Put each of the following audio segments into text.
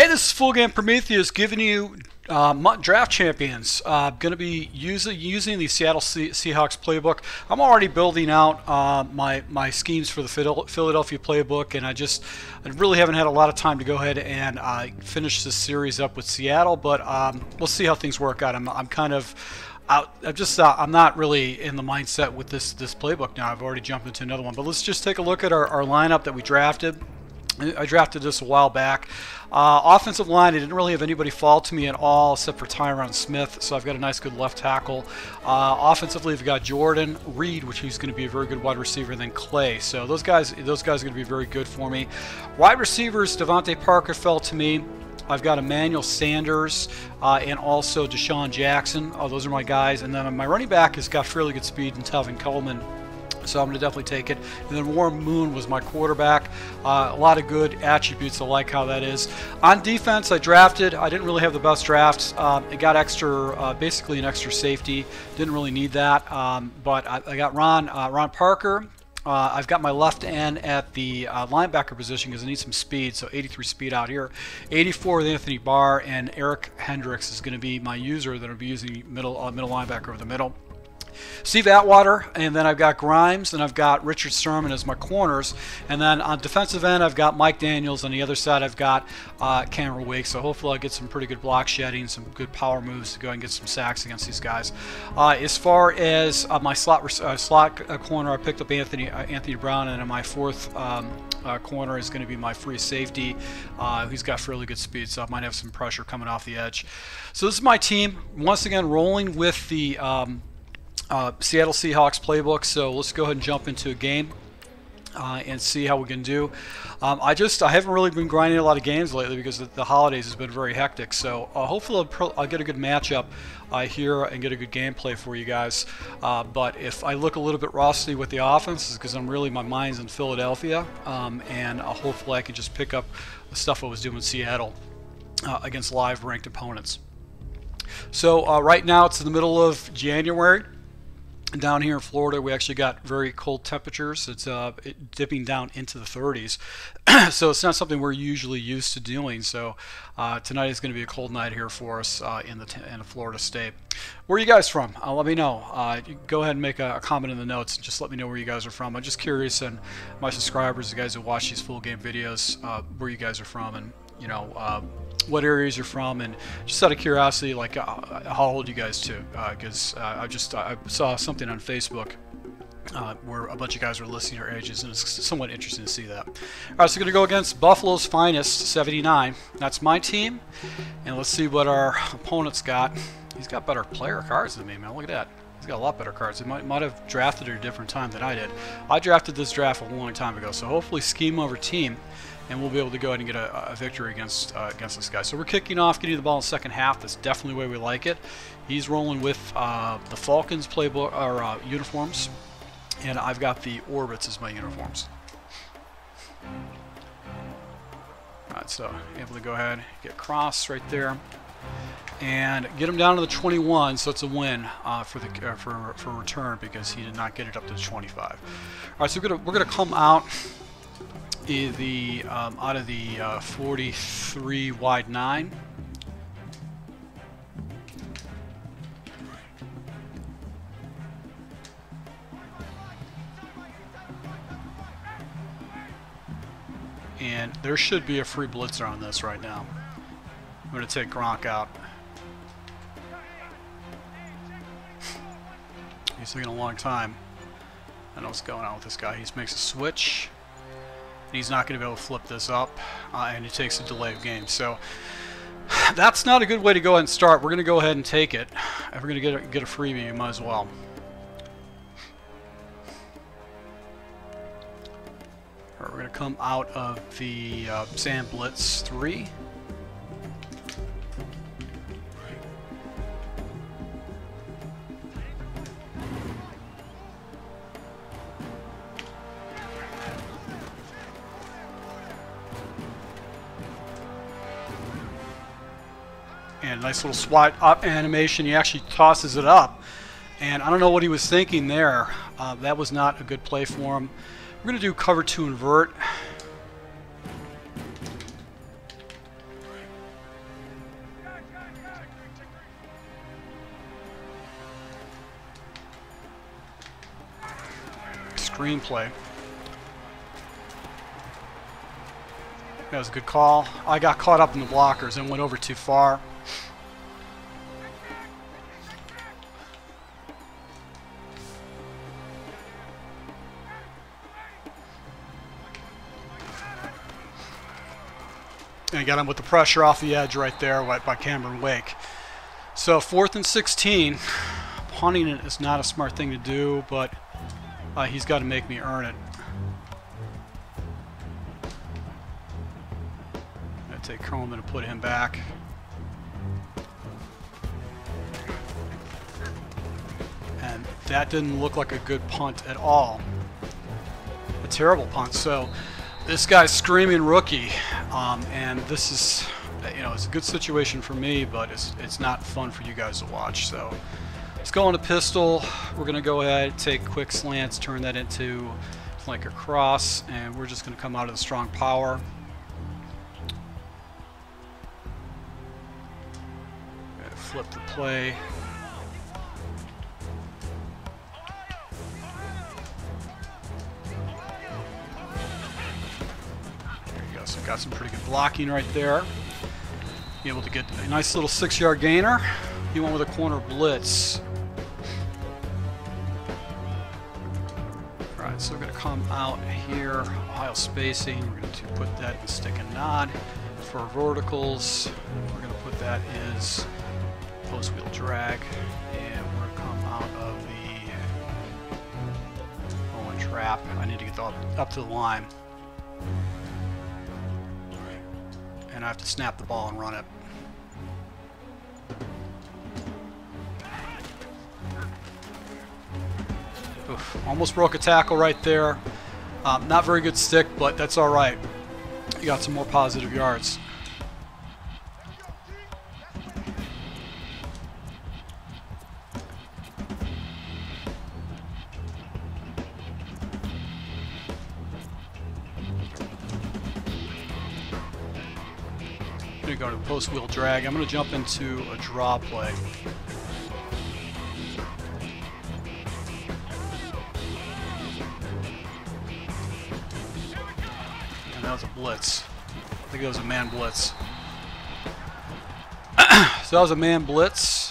Hey, this is Full Game Prometheus giving you draft champions. Going to be using the Seattle Seahawks playbook. I'm already building out my schemes for the Philadelphia playbook, and I really haven't had a lot of time to go ahead and finish this series up with Seattle. But we'll see how things work out. I'm kind of out. I'm not really in the mindset with this playbook now. I've already jumped into another one. But let's just take a look at our lineup that we drafted. I drafted this a while back. Offensive line, I didn't really have anybody fall to me at all except for Tyron Smith, so I've got a nice good left tackle. Offensively, we've got Jordan Reed, which he's going to be a very good wide receiver, and then Clay. So those guys are going to be very good for me. Wide receivers, Devontae Parker fell to me. I've got Emmanuel Sanders and also Deshaun Jackson. Oh, those are my guys. And then my running back has got fairly good speed in Tevin Coleman. So I'm going to definitely take it. And then Warren Moon was my quarterback. A lot of good attributes. I like how that is. On defense, I drafted. I didn't really have the best drafts. I got basically an extra safety. Didn't really need that. But I got Ron Parker. I've got my left end at the linebacker position because I need some speed, so 83 speed out here. 84 with Anthony Barr, and Eric Hendricks is going to be my user that I'll be using middle linebacker over the middle. Steve Atwater, and then I've got Grimes, and I've got Richard Sherman as my corners, and then on defensive end I've got Mike Daniels. On the other side I've got Cameron Wake, so hopefully I'll get some pretty good block shedding, some good power moves to go and get some sacks against these guys. As far as my slot corner, I picked up Anthony Brown, and in my fourth corner is going to be my free safety. He's got fairly good speed, so I might have some pressure coming off the edge. So this is my team, once again rolling with the Seattle Seahawks playbook. So let's go ahead and jump into a game and see how we can do. I haven't really been grinding a lot of games lately because the holidays has been very hectic. So hopefully I'll get a good matchup here and get a good gameplay for you guys. But if I look a little bit rusty with the offense, it's because my mind's in Philadelphia, and hopefully I can just pick up the stuff I was doing in Seattle against live ranked opponents. So right now it's in the middle of January. Down here in Florida, we actually got very cold temperatures. It's dipping down into the 30s. So it's not something we're usually used to doing. So tonight is going to be a cold night here for us in the Florida state. Where are you guys from? Let me know. Go ahead and make a comment in the notes. Just let me know where you guys are from. I'm just curious, and my subscribers, the guys who watch these full game videos, where you guys are from, and what areas you're from, and just out of curiosity, like how old you guys too, because I saw something on Facebook where a bunch of guys were listing their ages, and it's somewhat interesting to see that. All right, so we're gonna go against Buffalo's Finest 79. That's my team, and let's see what our opponent's got. He's got better player cards than me, man. Look at that. He's got a lot better cards. He might have drafted at a different time than I did. I drafted this draft a long time ago, so hopefully scheme over team, and we'll be able to go ahead and get a victory against this guy. So we're kicking off, getting the ball in the second half. That's definitely the way we like it. He's rolling with the Falcons playbook or uniforms, and I've got the Orbits as my uniforms. All right, so able to go ahead, get cross right there, and get him down to the 21. So it's a win for return because he did not get it up to the 25. All right, so we're gonna come out. Out of the 43 wide 9. And there should be a free blitzer on this right now. I'm going to take Gronk out. He's taking a long time. I don't know what's going on with this guy. He makes a switch. He's not going to be able to flip this up, and it takes a delay of game. So that's not a good way to go ahead and start. We're going to go ahead and take it. If we're going to get a freebie, you might as well. All right, we're going to come out of the Sand Blitz 3. Nice little swat up animation. He actually tosses it up, and I don't know what he was thinking there. That was not a good play for him. We're going to do cover 2 invert. screenplay. That was a good call. I got caught up in the blockers and went over too far. And got him with the pressure off the edge right there by Cameron Wake. So 4th and 16. Punting it is not a smart thing to do, but he's got to make me earn it. I take Coleman to put him back. And that didn't look like a good punt at all. A terrible punt. So this guy's screaming rookie, and this is, you know, it's a good situation for me, but it's not fun for you guys to watch. So let's go on a pistol. We're gonna go ahead, take quick slants, turn that into like a cross, and we're just gonna come out of the strong power. Flip the play. So got some pretty good blocking right there. Be able to get a nice little 6-yard gainer. He went with a corner blitz. Alright, so we're going to come out here, Ohio spacing. We're going to put that in stick and nod. For verticals, we're going to put that as post wheel drag. And we're going to come out of the Owen trap. I need to get up to the line. And I have to snap the ball and run it. Oof, almost broke a tackle right there. Not very good stick, but that's all right. You got some more positive yards. Go to post wheel drag. I'm going to jump into a draw play. And that was a blitz. I think that was a man blitz. So that was a man blitz.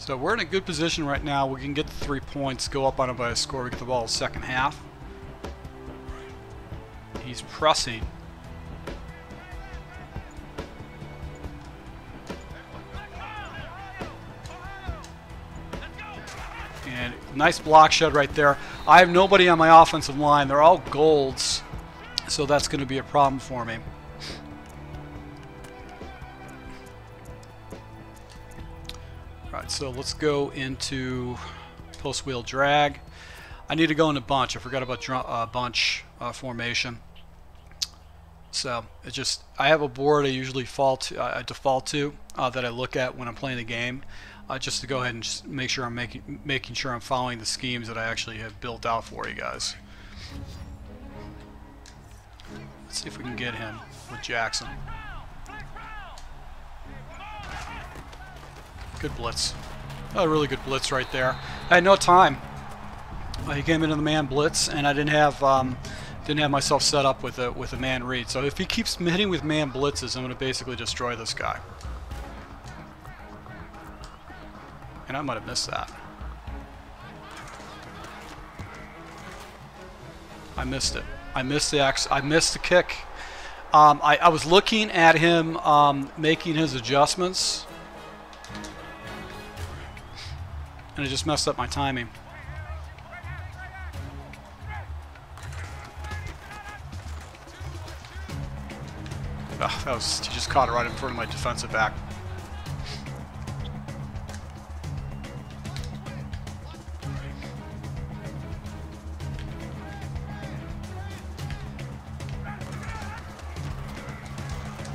So we're in a good position right now. We can get the 3 points, go up on it by a score. We get the ball in the second half. He's pressing. And nice block shed right there. I have nobody on my offensive line. They're all golds, so that's going to be a problem for me. So let's go into post wheel drag. I need to go in a bunch. I forgot about bunch formation. So it just, I have a board I usually default to that I look at when I'm playing the game, just to go ahead and just make sure I'm making sure I'm following the schemes that I actually have built out for you guys. Let's see if we can get him with Jackson. Good blitz. A really good blitz right there. I had no time. He came into the man blitz, and I didn't have myself set up with a man read. So if he keeps hitting with man blitzes, I'm going to basically destroy this guy. And I might have missed that. I missed it. I missed the axe. I missed the kick. I was looking at him making his adjustments. And it just messed up my timing. Oh, that was, he just caught it right in front of my defensive back.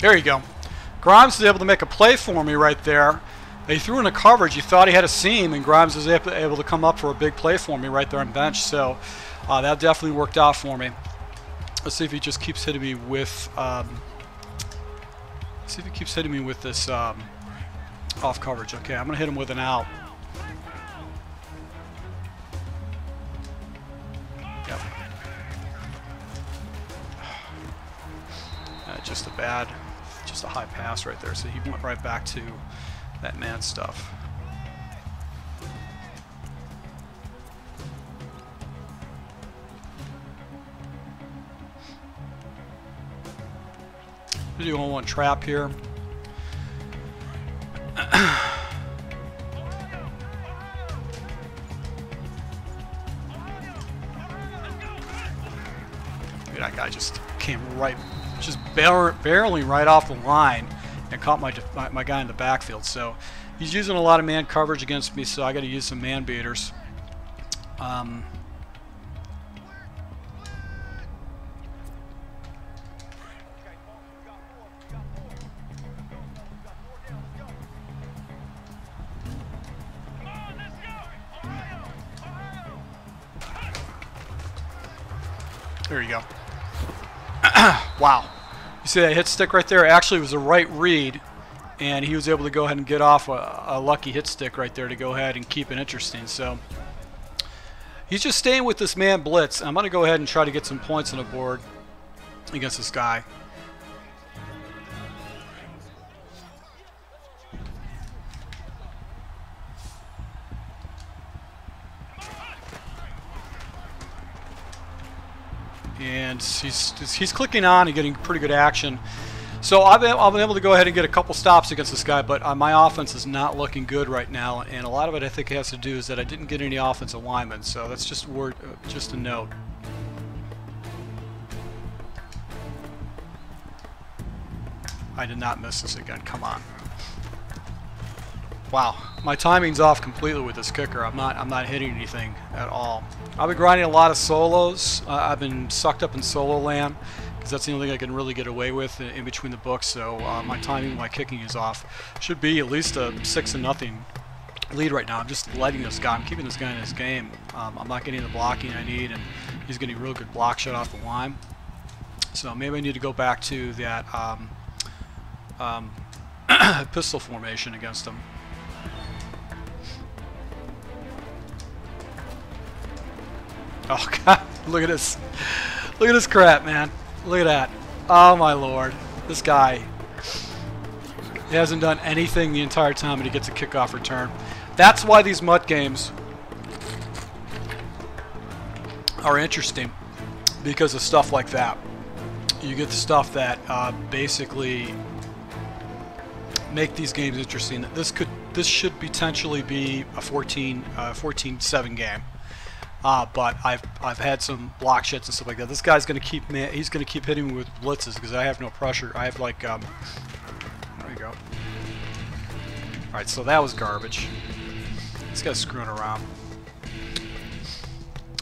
There you go. Grimes was able to make a play for me right there. He threw in a coverage. You thought he had a seam, and Grimes was able to come up for a big play for me right there on bench. So that definitely worked out for me. Let's see if he just keeps hitting me with. See if he keeps hitting me with this off coverage. Okay, I'm gonna hit him with an out. Yep. Just a high pass right there. So he went right back to that man stuff. We're doing one trap here. Dude, that guy just came right, just barely right off the line and caught my guy in the backfield. So he's using a lot of man coverage against me, so I got to use some man beaters. There you go. Wow. You see that hit stick right there? Actually, it was the right read, and he was able to go ahead and get off a lucky hit stick right there to go ahead and keep it interesting. So he's just staying with this man blitz. I'm going to go ahead and try to get some points on the board against this guy. And he's clicking on and getting pretty good action. So I've been able to go ahead and get a couple stops against this guy, but my offense is not looking good right now. And a lot of it I think has to do is that I didn't get any offensive linemen. So that's just a note. I did not miss this again. Come on. Wow, my timing's off completely with this kicker. I'm not hitting anything at all. I've been grinding a lot of solos. I've been sucked up in solo land because that's the only thing I can really get away with in between the books. So my timing, my kicking is off. Should be at least a 6-0 lead right now. I'm just letting this guy. I'm keeping this guy in his game. I'm not getting the blocking I need, and he's getting a real good block shot off the line. So maybe I need to go back to that pistol formation against him. Oh God, look at this. Look at this crap, man. Look at that. Oh my Lord. This guy, he hasn't done anything the entire time, and he gets a kickoff return. That's why these mutt games are interesting, because of stuff like that. You get the stuff that basically make these games interesting. This should potentially be a 14-7 game. But I've had some block shits and stuff like that. This guy's gonna keep he's gonna keep hitting me with blitzes because I have no pressure. I have like there you go. All right, so that was garbage. This guy's screwing around.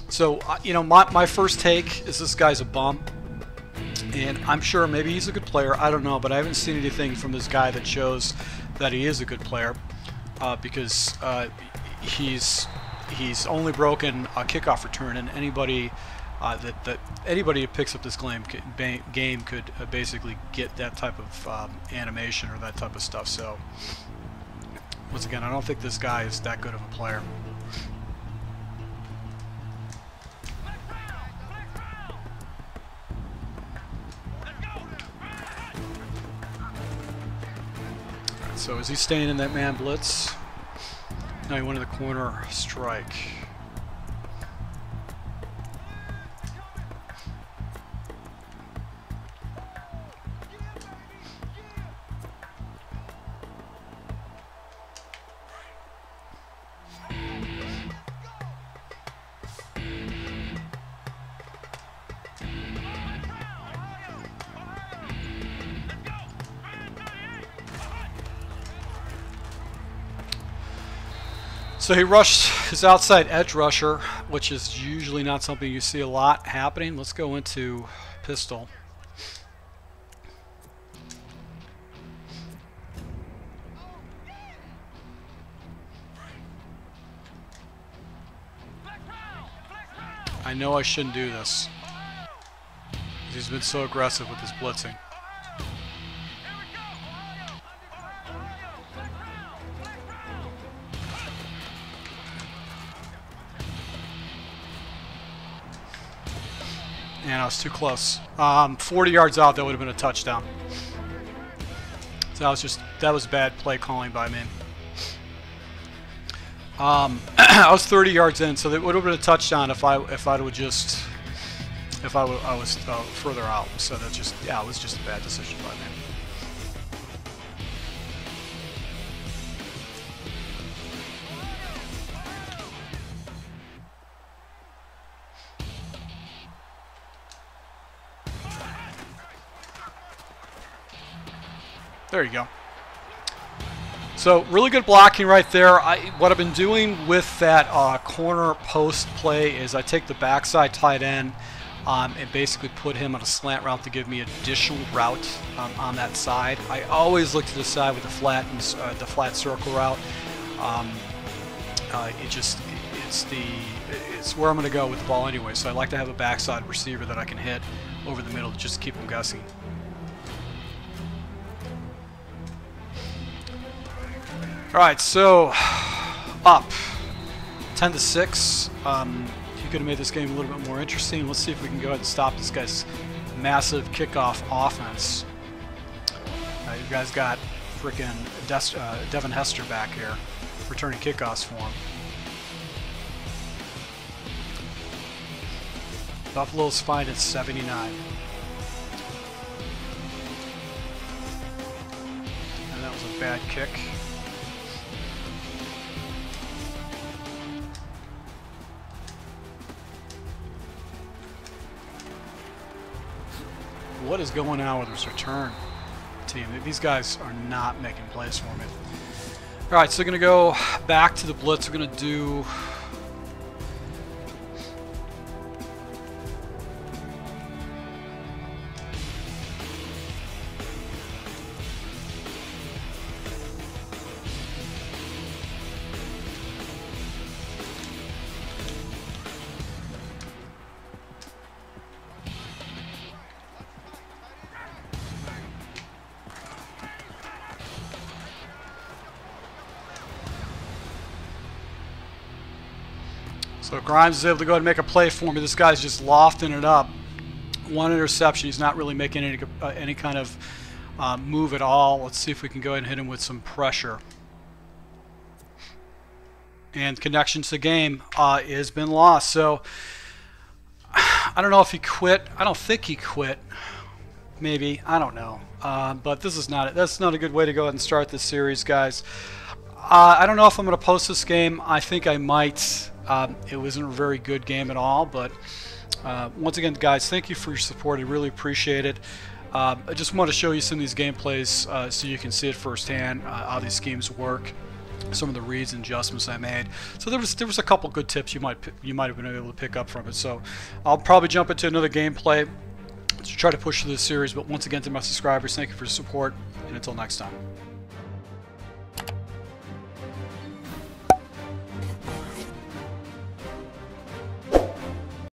So you know, my first take is this guy's a bum, and I'm sure maybe he's a good player. I don't know, but I haven't seen anything from this guy that shows that he is a good player because He's only broken a kickoff return, and anybody anybody who picks up this game could basically get that type of animation or that type of stuff. So, once again, I don't think this guy is that good of a player. All right, so is he staying in that man blitz? Now he went to the corner strike. So he rushed his outside edge rusher, which is usually not something you see a lot happening. Let's go into pistol. I know I shouldn't do this. He's been so aggressive with his blitzing. Man, I was too close. 40 yards out, that would have been a touchdown. So that was bad play calling by me. I was 30 yards in, so that would have been a touchdown if I was further out. So that's just, yeah, it was just a bad decision by me. There you go. So really good blocking right there. What I've been doing with that corner post play is I take the backside tight end and basically put him on a slant route to give me additional route on that side. I always look to the side with the flat circle route. It's where I'm going to go with the ball anyway. So I like to have a backside receiver that I can hit over the middle to just keep him guessing. All right, so up 10-6. You could have made this game a little bit more interesting. Let's see if we can go ahead and stop this guy's massive kickoff offense. You guys got freaking Devin Hester back here, returning kickoffs for him. Buffalo's Finest 79. And that was a bad kick. What is going on with this return team? These guys are not making plays for me. All right, so we're going to go back to the blitz. We're going to do... So Grimes is able to go ahead and make a play for me. This guy's just lofting it up. One interception. He's not really making any kind of move at all. Let's see if we can go ahead and hit him with some pressure. And connection to the game has been lost. So I don't know if he quit. I don't think he quit. Maybe. I don't know. But this is not it. That's not a good way to go ahead and start this series, guys. I don't know if I'm going to post this game. I think I might... it wasn't a very good game at all, but once again, guys, thank you for your support. I really appreciate it. I just want to show you some of these gameplays so you can see it firsthand, how these schemes work, some of the reads and adjustments I made. So there was a couple good tips you might have been able to pick up from it. So I'll probably jump into another gameplay to try to push through this series. But once again, to my subscribers, thank you for your support, and until next time.